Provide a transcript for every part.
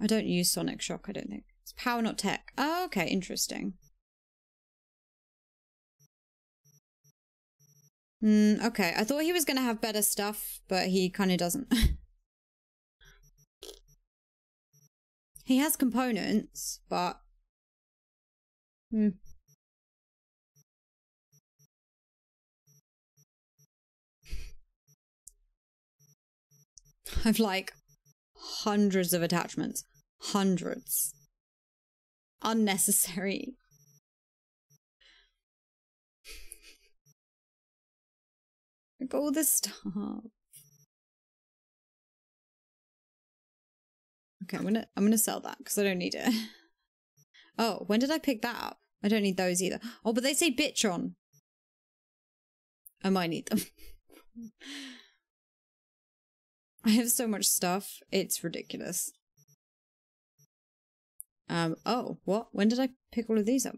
I don't use Sonic Shock, I don't think. It's power, not tech. Oh, okay, interesting. Okay, I thought he was gonna have better stuff, but he kind of doesn't. He has components, but... I've like hundreds of attachments. Hundreds. Unnecessary. I've got all this stuff. Okay, I'm gonna sell that because I don't need it. Oh, when did I pick that up? I don't need those either. Oh, but they say bitron. I might need them. I have so much stuff. It's ridiculous. Oh, what? When did I pick all of these up?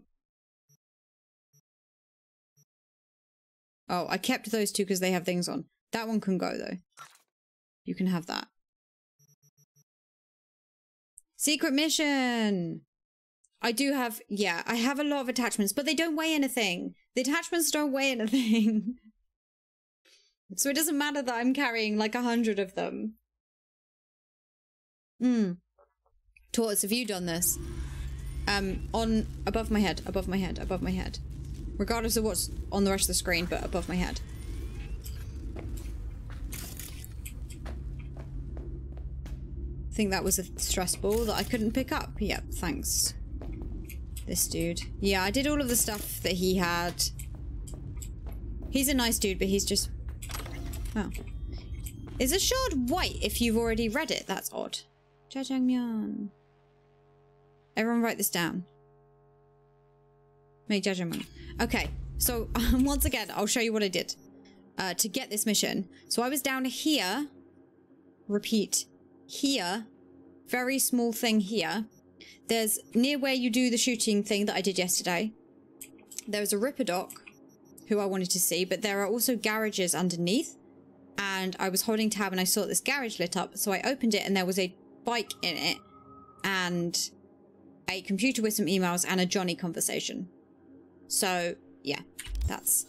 Oh, I kept those two because they have things on. That one can go, though. You can have that. Secret mission! I do have... Yeah, I have a lot of attachments, but they don't weigh anything. The attachments don't weigh anything. So it doesn't matter that I'm carrying like 100 of them. Tortoise, have you done this? On... Above my head, above my head, above my head. Regardless of what's on the rest of the screen, but above my head. I think that was a stress ball that I couldn't pick up. Yep, thanks. This dude. Yeah, I did all of the stuff that he had. He's a nice dude, but he's just... Oh. Is a shard white if you've already read it? That's odd. Jajangmyeon. Everyone write this down. Make jajangmyeon. Okay, so once again, I'll show you what I did to get this mission. So I was down here. Repeat. Here. Very small thing here. There's near where you do the shooting thing that I did yesterday. There's a Ripper Doc, who I wanted to see, but there are also garages underneath. And I was holding tab and I saw this garage lit up, so I opened it and there was a bike in it and a computer with some emails and a Johnny conversation. So yeah, that's...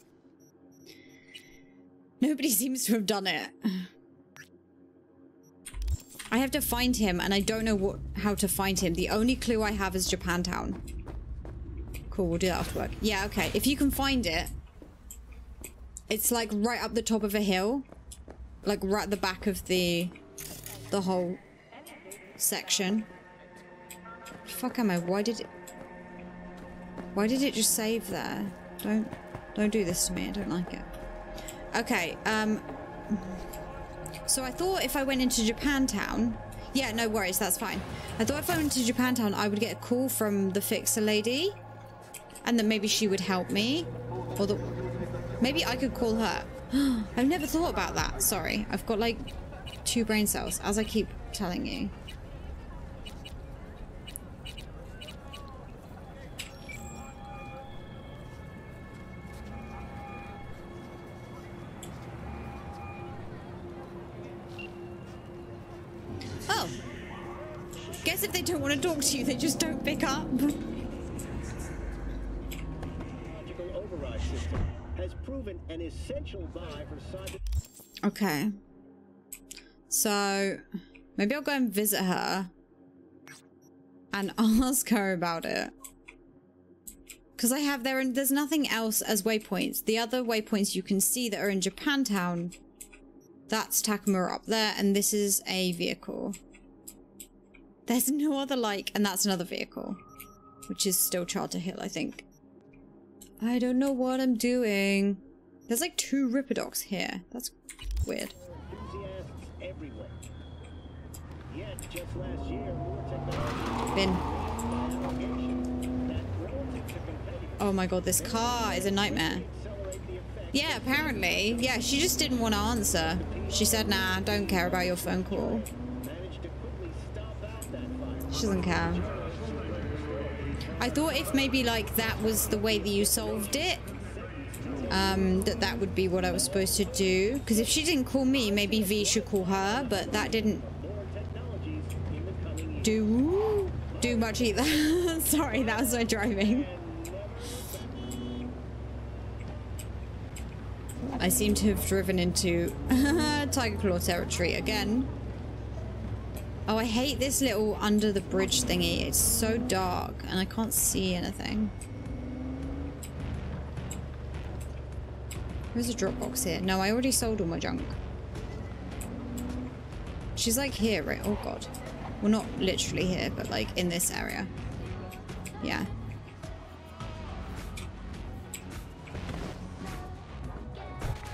Nobody seems to have done it. I have to find him and I don't know how to find him. The only clue I have is Japantown. Cool, we'll do that after work. Yeah, okay, if you can find it. It's like right up the top of a hill. Like right at the back of the whole section. Fuck am I? Why did it just save there? Don't do this to me. I don't like it. Okay. So I thought if I went into Japantown, yeah, no worries, that's fine. I thought if I went to Japantown, I would get a call from the fixer lady, and that maybe she would help me, or that maybe I could call her. I've never thought about that. Sorry, I've got like 2 brain cells, as I keep telling you. Oh, guess if they don't want to talk to you, they just don't pick up. Proven an essential buy for cyber. Okay, so maybe I'll go and visit her and ask her about it, because I have there, and there's nothing else as waypoints. The other waypoints you can see that are in Japantown, that's Takemura up there, and this is a vehicle. There's no other like, and that's another vehicle, which is still Charter Hill, I think. I don't know what I'm doing. There's like 2 Ripper Docs here. That's weird. Bin. Oh my god, this car is a nightmare. Yeah, apparently. Yeah, she just didn't want to answer. She said, nah, don't care about your phone call. She doesn't care. I thought if maybe like that was the way that you solved it, that would be what I was supposed to do. Because if she didn't call me, maybe V should call her, but that didn't do much either. Sorry, that was my driving. I seem to have driven into Tiger Claw territory again. Oh, I hate this little under the bridge thingy. It's so dark and I can't see anything. There's a Dropbox here. No, I already sold all my junk. She's like here, right? Oh god. Well, not literally here, but like in this area. Yeah.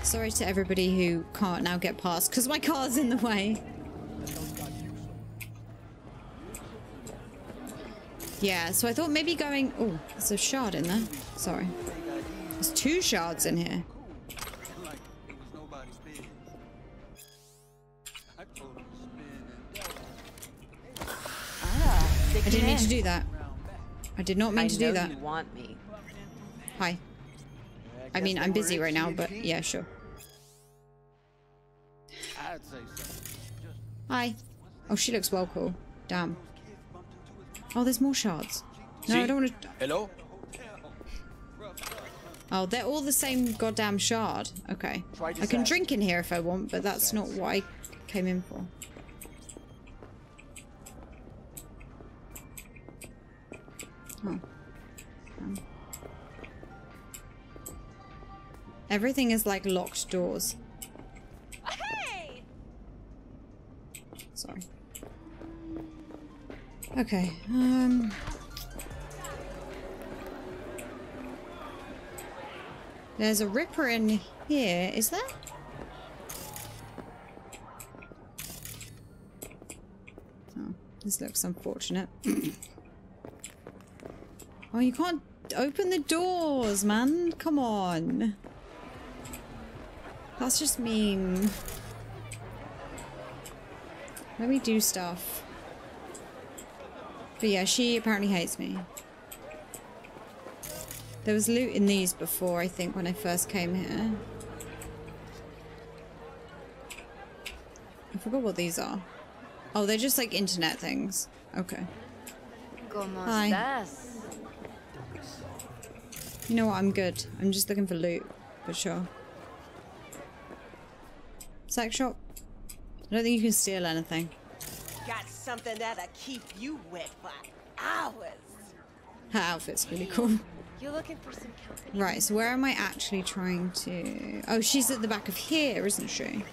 Sorry to everybody who can't now get past because my car's in the way. Yeah, so I thought maybe going... Oh, there's a shard in there. Sorry. There's two shards in here. I didn't need to do that. I did not mean to do that. Hi. I mean, I'm busy right now, but yeah, sure. Hi. Oh, she looks well cool. Damn. Oh, there's more shards. No, I don't want to... Hello? Oh, they're all the same goddamn shard. Okay. I can drink in here if I want, but that's not what I came in for. Oh. Everything is like locked doors. Hey! Sorry. Okay, there's a Ripper in here, is there? Oh, this looks unfortunate. Oh, you can't open the doors, man. Come on. That's just mean. Let me do stuff. But yeah, she apparently hates me. There was loot in these before, I think, when I first came here. I forgot what these are. Oh, they're just like internet things. Okay. Hi. You know what? I'm good. I'm just looking for loot, for sure. Sex shop. I don't think you can steal anything. Got something that'll keep you wet for hours. Her outfit's really cool. You're looking for some company. Right, so where am I actually trying to... Oh, she's at the back of here, isn't she?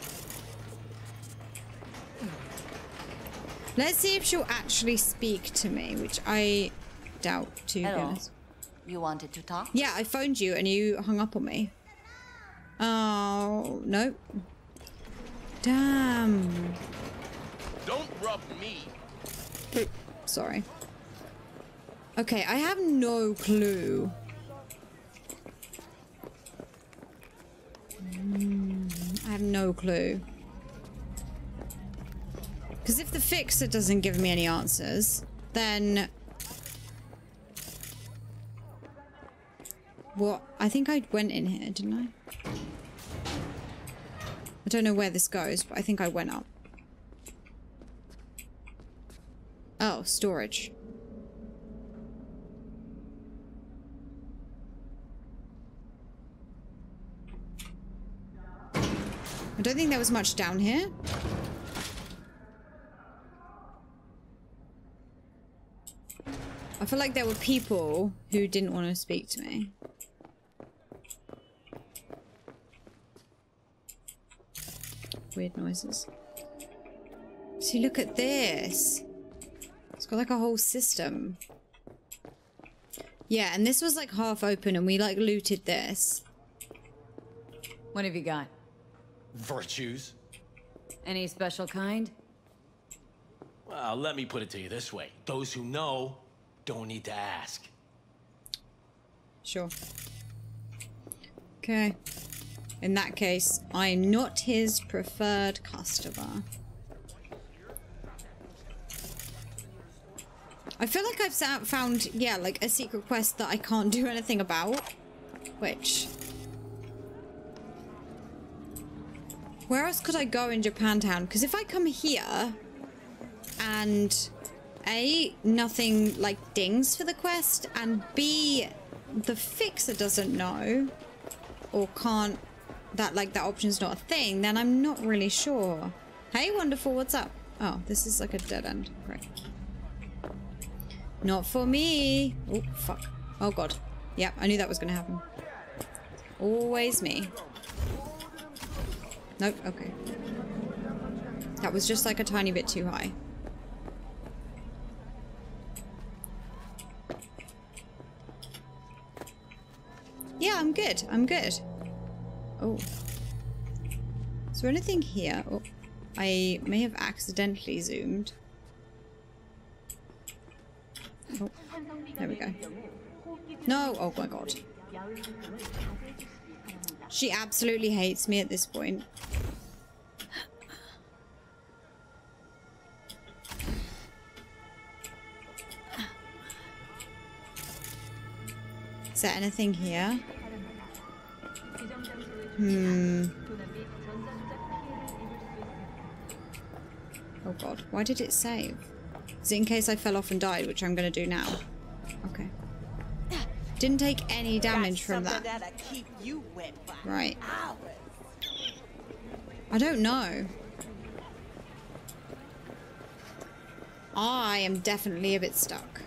Let's see if she'll actually speak to me, which I doubt, to be honest. You wanted to talk? Yeah, I phoned you and you hung up on me. Oh, no. Damn. Don't rub me. Sorry. Okay, I have no clue. I have no clue. Because if the fixer doesn't give me any answers, then... What? I think I went in here, didn't I? I don't know where this goes, but I think I went up. Oh, storage. I don't think there was much down here. I feel like there were people who didn't want to speak to me. Weird noises. See, look at this. It's got like a whole system. Yeah, and this was like half open and we like looted this. What have you got? Virtues. Any special kind? Well, let me put it to you this way. Those who know don't need to ask. Sure. Okay. In that case, I'm not his preferred customer. I feel like I've found, yeah, like a secret quest that I can't do anything about. Which... Where else could I go in Japantown? Because if I come here and A, nothing like dings for the quest, and B, the fixer doesn't know or can't, that option's not a thing, then I'm not really sure. Hey, wonderful, what's up? Oh, this is like a dead end. Right. Not for me. Oh, fuck. Oh, God. Yep, I knew that was going to happen. Always me. Nope, okay. That was just like a tiny bit too high. Yeah, I'm good. I'm good. Oh. Is there anything here? Oh, I may have accidentally zoomed. Oh, there we go. No! Oh my god. She absolutely hates me at this point. Is there anything here? Hmm. Oh god, why did it save? Is it in case I fell off and died, which I'm gonna do now? Okay. Didn't take any damage from that. Right. I don't know. I am definitely a bit stuck.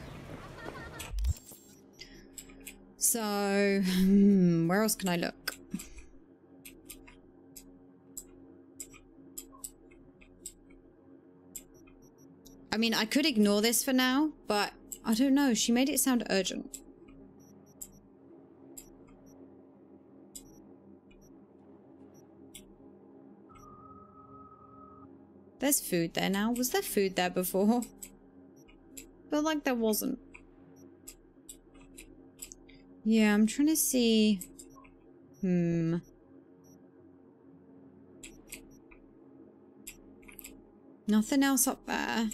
So, where else can I look? I mean, I could ignore this for now, but I don't know. She made it sound urgent. There's food there now. Was there food there before? I feel like there wasn't. Yeah, I'm trying to see... Nothing else up there.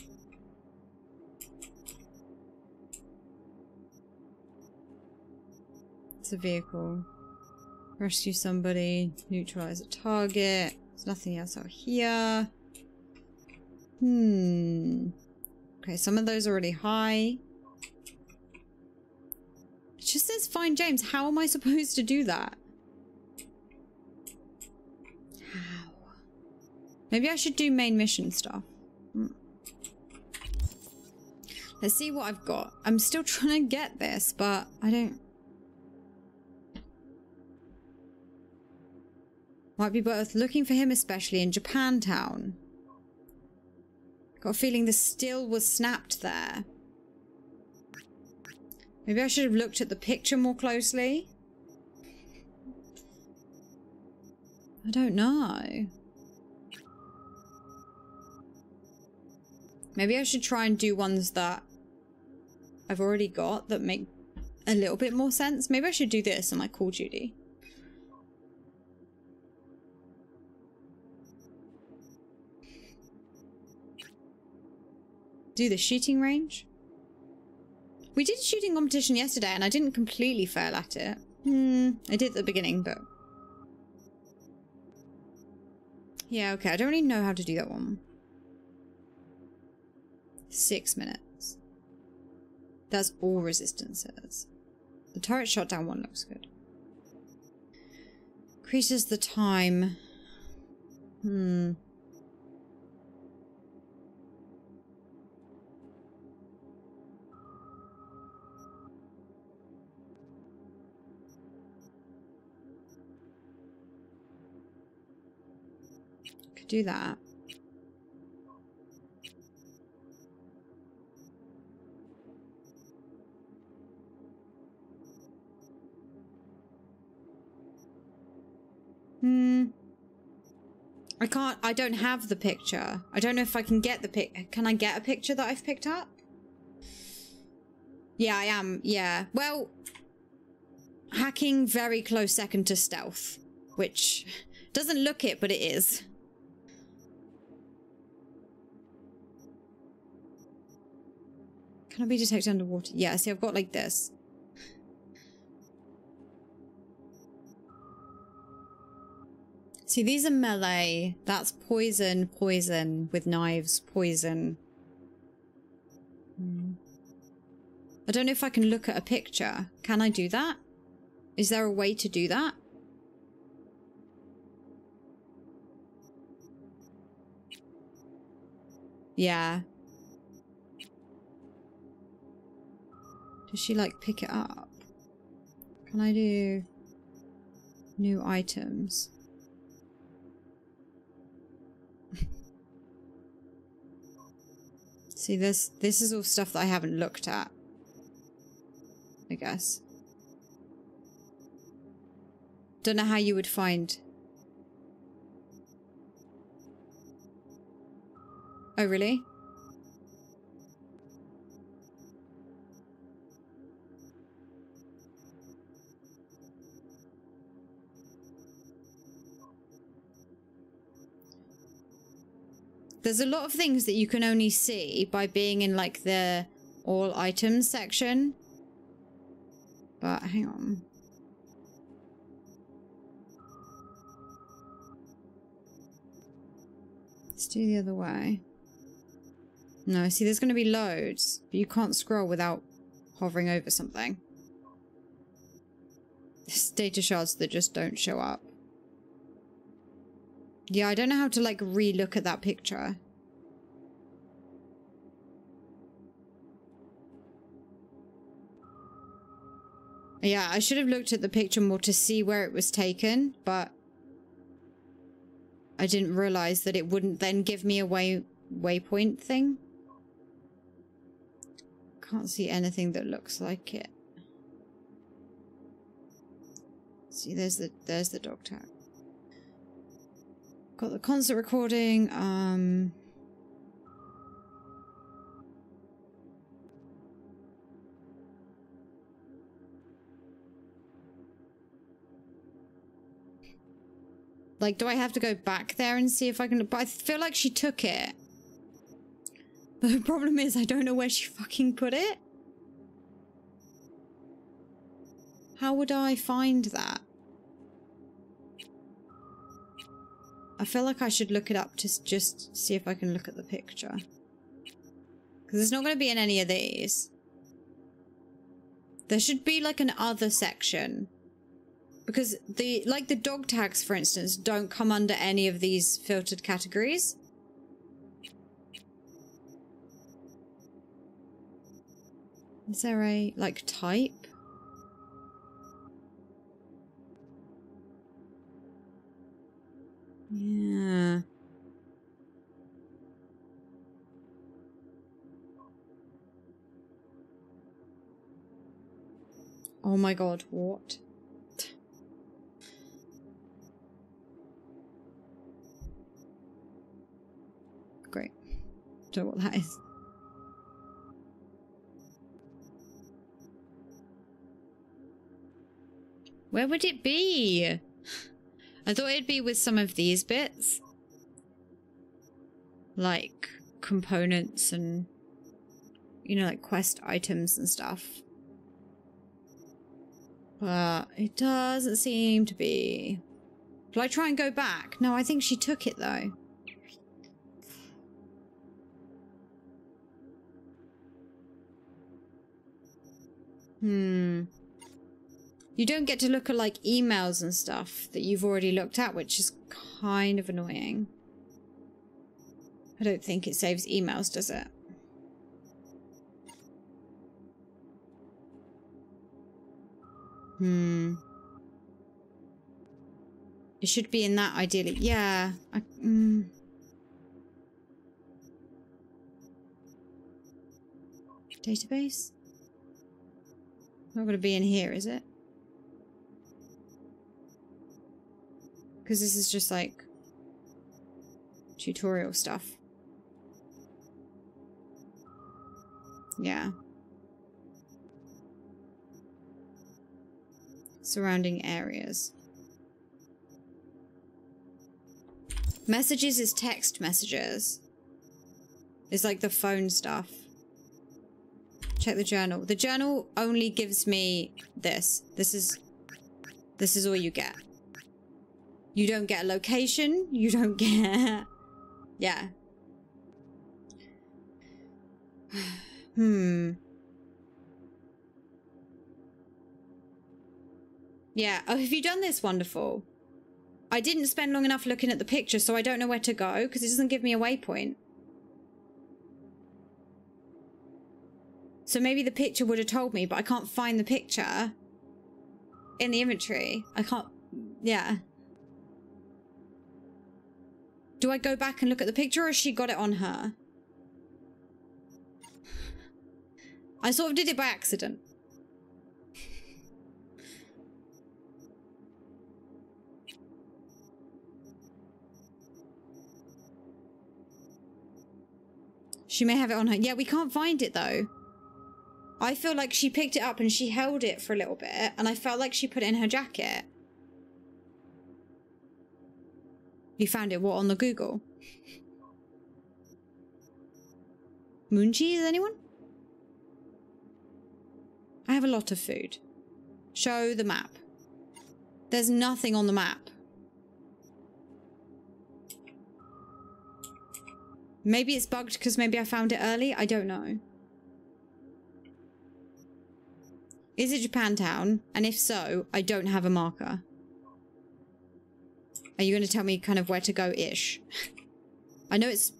It's a vehicle. Rescue somebody. Neutralize a target. There's nothing else out here. Okay, some of those are really high. It just says find James. How am I supposed to do that? How? Maybe I should do main mission stuff. Let's see what I've got. I'm still trying to get this, but I don't... Might be worth looking for him, especially in Japantown. Got a feeling the still was snapped there. Maybe I should have looked at the picture more closely. I don't know. Maybe I should try and do ones that I've already got that make a little bit more sense. Maybe I should do this and like call Judy. Do the shooting range? We did a shooting competition yesterday and I didn't completely fail at it. I did at the beginning, but... Yeah, okay, I don't really know how to do that one. 6 minutes. That's all resistances. The turret shot down one looks good. Increases the time. Could do that. I can't, I don't have the picture. I don't know if I can get the pic. Can I get a picture that I've picked up? Yeah, I am. Yeah. Well, hacking very close second to stealth, which doesn't look it, but it is. Can I be detected underwater? Yeah, see, I've got like this. See, these are melee. That's poison, poison with knives, poison. I don't know if I can look at a picture. Can I do that? Is there a way to do that? Yeah. Does she, like, pick it up? Can I do new items? See, this is all stuff that I haven't looked at, I guess. Don't know how you would find... Oh, really? There's a lot of things that you can only see by being in, like, the all items section. But hang on. Let's do the other way. No, see, there's going to be loads, but you can't scroll without hovering over something. There's data shards that just don't show up. Yeah, I don't know how to, like, re-look at that picture. Yeah, I should have looked at the picture more to see where it was taken, but I didn't realize that it wouldn't then give me a waypoint thing. Can't see anything that looks like it. See, there's the dog tag. Got the concert recording. Like, do I have to go back there and see if I can? But I feel like she took it. The problem is I don't know where she fucking put it. How would I find that? I feel like I should look it up to just see if I can look at the picture. Because it's not going to be in any of these. There should be, like, an other section. Because the dog tags, for instance, don't come under any of these filtered categories. Is there a, like, type? Yeah. Oh my god, what? Great. Don't know what that is. Where would it be? I thought it'd be with some of these bits. Like, components and, you know, like, quest items and stuff. But it doesn't seem to be. Will I try and go back? No, I think she took it, though. You don't get to look at, like, emails and stuff that you've already looked at, which is kind of annoying. I don't think it saves emails, does it? It should be in that, ideally. Yeah. Database? Not going to be in here, is it? Because this is just, like, tutorial stuff. Yeah. Surrounding areas. Messages is text messages. It's like the phone stuff. Check the journal. The journal only gives me this. This is all you get. You don't get a location, you don't get... Yeah. Yeah. Oh, have you done this? Wonderful. I didn't spend long enough looking at the picture, so I don't know where to go, because it doesn't give me a waypoint. So maybe the picture would have told me, but I can't find the picture in the inventory. I can't... Yeah. Do I go back and look at the picture, or has she got it on her? I sort of did it by accident. She may have it on her. Yeah, we can't find it, though. I feel like she picked it up and she held it for a little bit, and I felt like she put it in her jacket. You found it, what, on the Google? Munchies, anyone? I have a lot of food. Show the map. There's nothing on the map. Maybe it's bugged because maybe I found it early. I don't know. Is it Japantown? And if so, I don't have a marker. Are you going to tell me kind of where to go-ish? I know it's...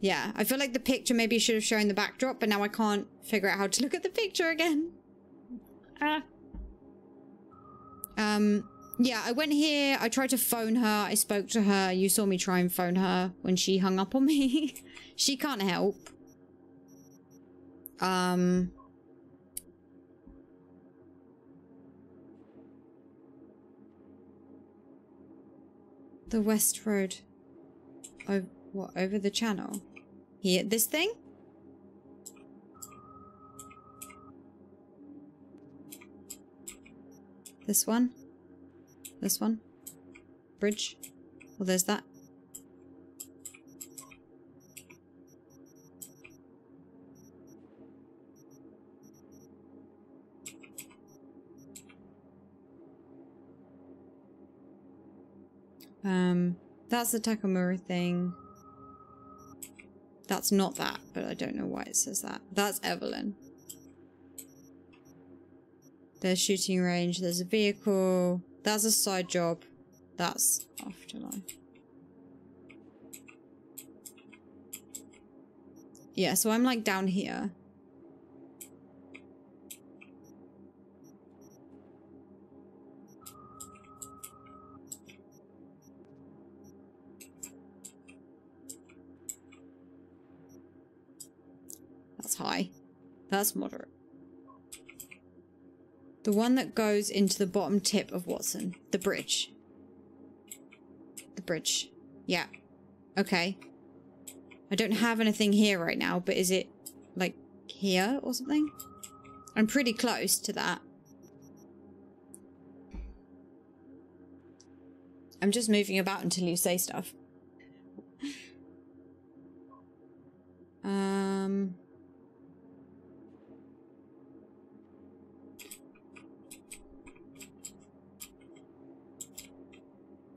Yeah, I feel like the picture maybe should have shown the backdrop, but now I can't figure out how to look at the picture again. Yeah, I went here, I tried to phone her, I spoke to her, you saw me try and phone her when she hung up on me. She can't help. The West Road. Oh, what, over the channel? Here, this thing? This one? This one? Bridge? Well, there's that. That's the Takemura thing. That's not that, but I don't know why it says that. That's Evelyn. There's shooting range, there's a vehicle... That's a side job. That's afterlife. Yeah, so I'm like down here. That's high. That's moderate. The one that goes into the bottom tip of Watson. The bridge. The bridge. Yeah. Okay. I don't have anything here right now, but is it, like, here or something? I'm pretty close to that. I'm just moving about until you say stuff.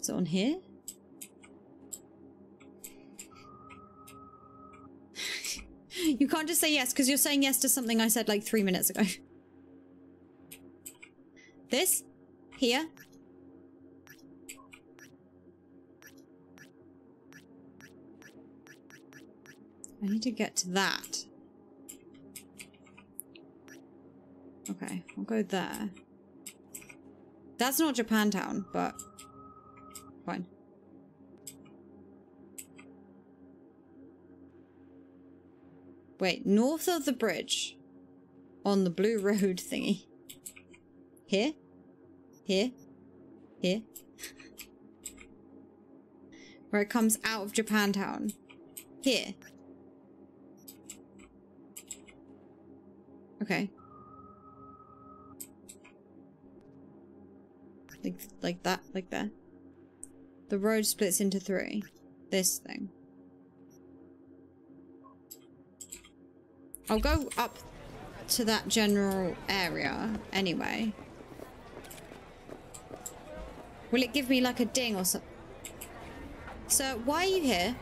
On here? You can't just say yes, because you're saying yes to something I said like 3 minutes ago. This? Here? I need to get to that. Okay, I'll go there. That's not Japantown, but... Fine. Wait, north of the bridge. On the blue road thingy. Here? Here? Here? Where it comes out of Japantown. Here. Okay. Like that, like there. The road splits into three. This thing. I'll go up to that general area anyway. Will it give me like a ding or something? Sir, why are you here?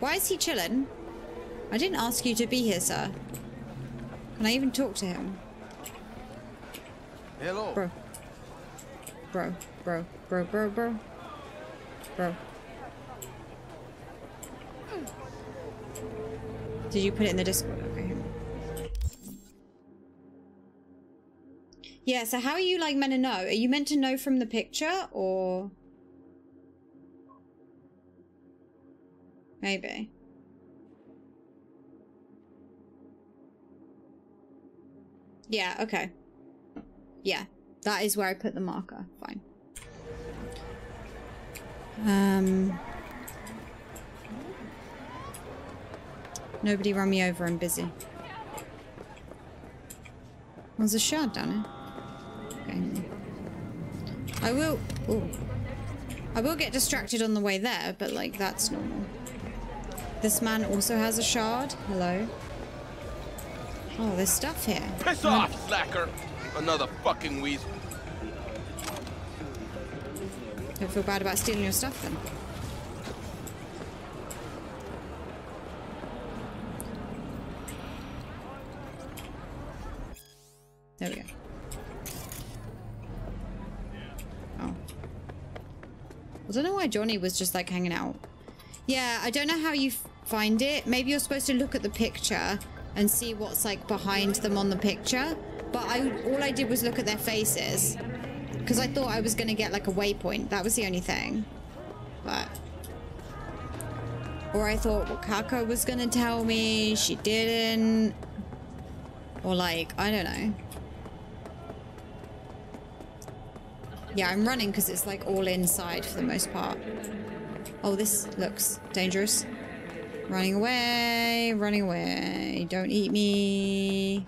Why is he chilling? I didn't ask you to be here, sir. Can I even talk to him? Hello. Bro. Bro. Bro. Bro. Bro. Bro. Bro. Did you put it in the Discord? Okay. Yeah, so how are you, like, meant to know? Are you meant to know from the picture, or...? Maybe. Yeah, okay. Yeah, that is where I put the marker. Fine. Nobody run me over, I'm busy. There's a shard down here. Okay. I will get distracted on the way there, but like that's normal. This man also has a shard. Hello. Oh, there's stuff here. Piss off, slacker! Another fucking weasel. Don't feel bad about stealing your stuff then. There we go. I don't know why Johnny was just like hanging out. Yeah, I don't know how you find it. Maybe you're supposed to look at the picture and see what's like behind them on the picture. But all I did was look at their faces because I thought I was going to get like a waypoint. That was the only thing. But or I thought Wakako was going to tell me, she didn't. Or like, I don't know. Yeah, I'm running because it's like all inside for the most part. Oh, this looks dangerous. Running away, running away. Don't eat me.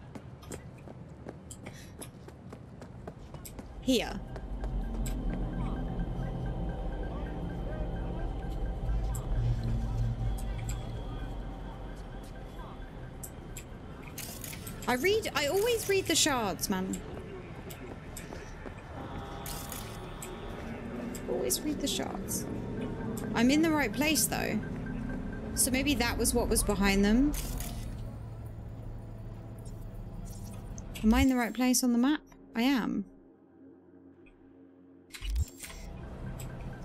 Here. I always read the shards, man. Always read the shards. I'm in the right place though. So maybe that was what was behind them. Am I in the right place on the map? I am.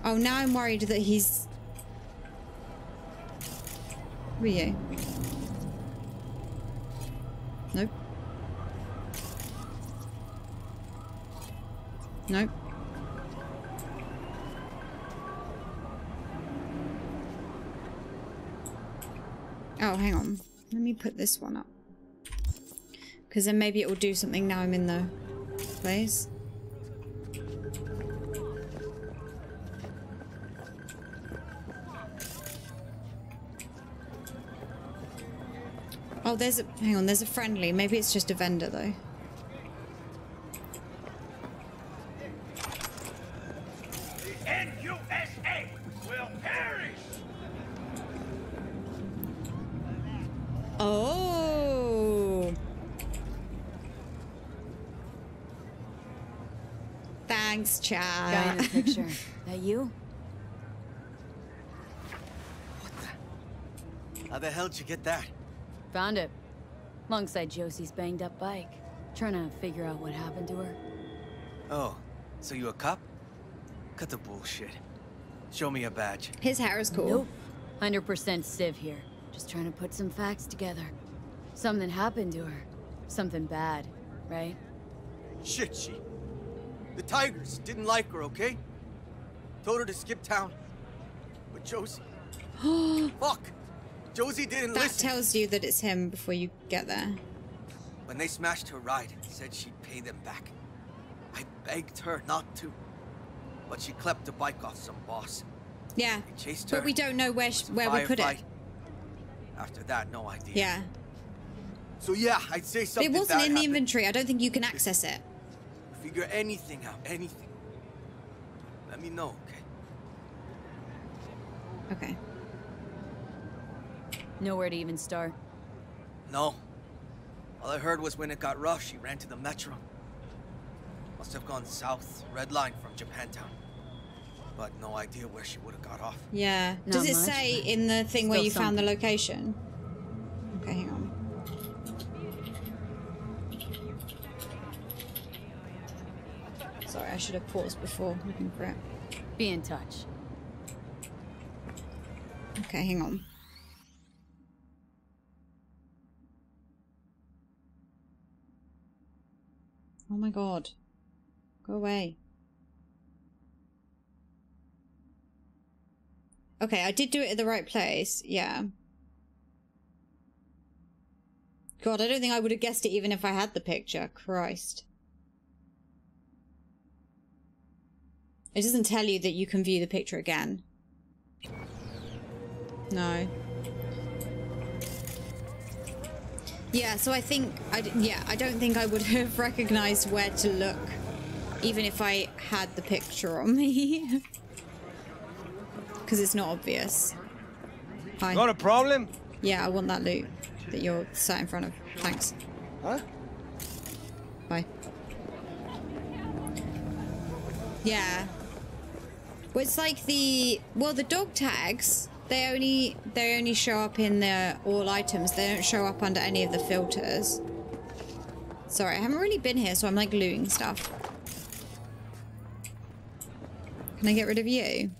Oh, now I'm worried that he's... Who are you? Nope. Nope. Oh, hang on. Let me put this one up. Because then maybe it will do something now I'm in the place. Oh, there's a... Hang on, there's a friendly. Maybe it's just a vendor, though. The NUSA will perish! Oh! Thanks, Chad. Guy in the picture. That you? What the... How the hell did you get that? Found it. Alongside Josie's banged up bike. Trying to figure out what happened to her. Oh, so you a cop? Cut the bullshit. Show me a badge. His hair is cool. Nope. 100% Civ here. Just trying to put some facts together. Something happened to her. Something bad, right? Shit, the Tigers didn't like her, okay? Told her to skip town. But Josie... Fuck! Josie didn't listen. That tells you that it's him before you get there. When they smashed her ride, said she'd pay them back. I begged her not to. But she clept the bike off some boss. Yeah, chased her, but we don't know where we put it. After that, no idea. Yeah. So yeah, I'd say something bad happened. It wasn't in the inventory. I don't think you can access it. Figure anything out, anything. Let me know, okay? Okay. Nowhere to even start. No. All I heard was when it got rough, she ran to the metro. Must have gone south, red line from Japantown. But no idea where she would have got off. Yeah. Does it say in the thing where you found the location? should have paused before looking for it. Be in touch. Okay, hang on. Oh my god. Go away. Okay, I did do it at the right place. Yeah. God, I don't think I would have guessed it even if I had the picture. Christ. It doesn't tell you that you can view the picture again. No. Yeah, so I think... I don't think I would have recognized where to look. Even if I had the picture on me. Because it's not obvious. Hi. Got a problem? Yeah, I want that loot that you're sat in front of. Thanks. Huh? Bye. Yeah. Well, it's like the... Well, the dog tags... They only show up in the all items. They don't show up under any of the filters. Sorry, I haven't really been here, so I'm like looting stuff. Can I get rid of you?